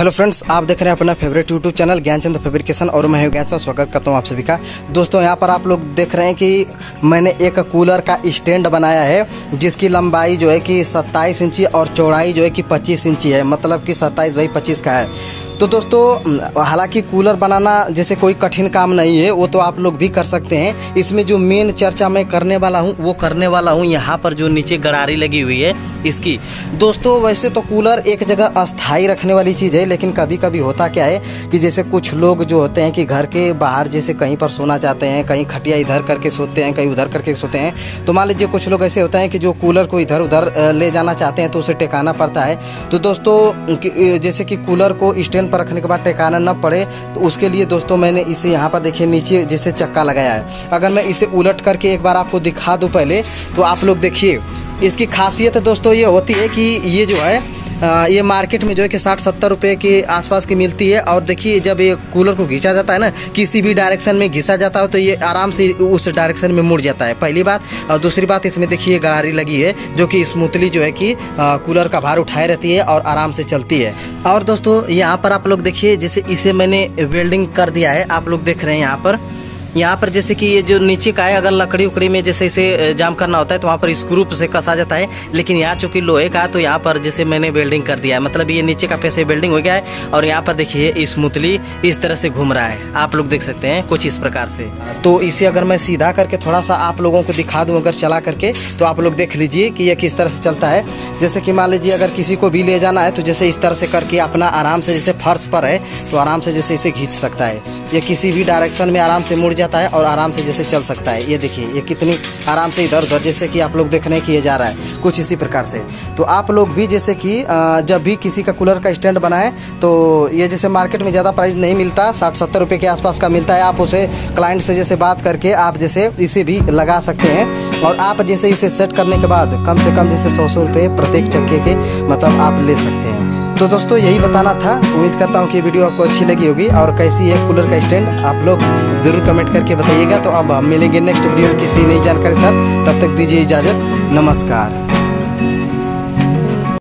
Hello friends, आप देख रहे हैं अपना favourite YouTube channel Gyanchandra fabrication और मैं हूं ज्ञानचंद्र। स्वागत करता हूं आप सभी का। दोस्तों, यहां पर आप लोग देख रहे हैं कि मैंने एक कूलर का स्टैंड बनाया है जिसकी लंबाई जो है कि 27 इंची और चौड़ाई जो है कि 25 इंची है, मतलब कि 27x25 का है। तो दोस्तों, हालांकि कूलर बनाना जैसे कोई कठिन काम नहीं है, वो तो आप लोग भी कर सकते हैं। इसमें जो मेन चर्चा मैं करने वाला हूँ वो करने वाला हूँ यहाँ पर जो नीचे गरारी लगी हुई है इसकी। दोस्तों, वैसे तो कूलर एक जगह अस्थाई रखने वाली चीज़ है, लेकिन कभी कभी होता क्या है कि जैसे कुछ लोग जो होते हैं कि घर के बाहर जैसे कहीं पर सोना चाहते हैं, कहीं खटिया इधर करके सोते हैं, कहीं उधर करके सोते हैं। तो मान लीजिए कुछ लोग ऐसे होते हैं कि जो कूलर को इधर उधर ले जाना चाहते हैं तो उसे टेकाना पड़ता है। तो दोस्तों, जैसे कि कूलर को स्टैंड पर रखने के बाद टेकाना न पड़े तो उसके लिए दोस्तों मैंने इसे यहाँ पर देखिए नीचे जैसे चक्का लगाया है। अगर मैं इसे उलट करके एक बार आपको दिखा दूं पहले तो आप लोग देखिए। इसकी खासियत दोस्तों ये होती है कि ये जो है ये मार्केट में जो है कि 60-70 रुपये के आसपास की मिलती है। और देखिए जब ये कूलर को घिंचा जाता है ना, किसी भी डायरेक्शन में घिसा जाता हो तो ये आराम से उस डायरेक्शन में मुड़ जाता है, पहली बात। और दूसरी बात, इसमें देखिए गरारी लगी है जो कि स्मूथली जो है कि कूलर का भार उठाए रहती है और आराम से चलती है। और दोस्तों, यहाँ पर आप लोग देखिए जैसे इसे मैंने वेल्डिंग कर दिया है, आप लोग देख रहे हैं यहाँ पर जैसे कि ये जो नीचे का है, अगर लकड़ी उकड़ी में जैसे इसे जाम करना होता है तो वहाँ पर स्क्रू से कसा जाता है, लेकिन यहाँ चूंकि लोहे का तो यहाँ पर जैसे मैंने वेल्डिंग कर दिया है, मतलब ये नीचे का पैसे वेल्डिंग हो गया है। और यहाँ पर देखिए स्मूथली इस तरह से घूम रहा है, आप लोग देख सकते हैं कुछ इस प्रकार से। तो इसे अगर मैं सीधा करके थोड़ा सा आप लोगों को दिखा दूँ अगर चला करके, तो आप लोग देख लीजिए कि यह किस तरह से चलता है। जैसे कि मान लीजिए अगर किसी को भी ले जाना है तो जैसे इस तरह से करके अपना आराम से, जैसे फर्श पर है तो आराम से जैसे इसे खींच सकता है। यह किसी भी डायरेक्शन में आराम से मुड़ जाता है और आराम से जैसे चल सकता है। ये देखिए ये कितनी आराम से इधर उधर जैसे कि आप लोग देख रहे हैं कि ये जा रहा है कुछ इसी प्रकार से। तो आप लोग भी जैसे कि जब भी किसी का कूलर का स्टैंड बनाए तो ये जैसे मार्केट में ज़्यादा प्राइस नहीं मिलता, 60-70 रुपये के आसपास का मिलता है। आप उसे क्लाइंट से जैसे बात करके आप जैसे इसे भी लगा सकते हैं। और आप जैसे इसे सेट करने के बाद कम से कम जैसे 100-100 रुपये प्रत्येक चक्के के मतलब आप ले सकते हैं। तो दोस्तों, यही बताना था। उम्मीद करता हूँ कि वीडियो आपको अच्छी लगी होगी। और कैसी है कूलर का स्टैंड आप लोग जरूर कमेंट करके बताइएगा। तो अब हम मिलेंगे नेक्स्ट वीडियो किसी नई जानकारी के साथ। तब तक दीजिए इजाज़त। नमस्कार।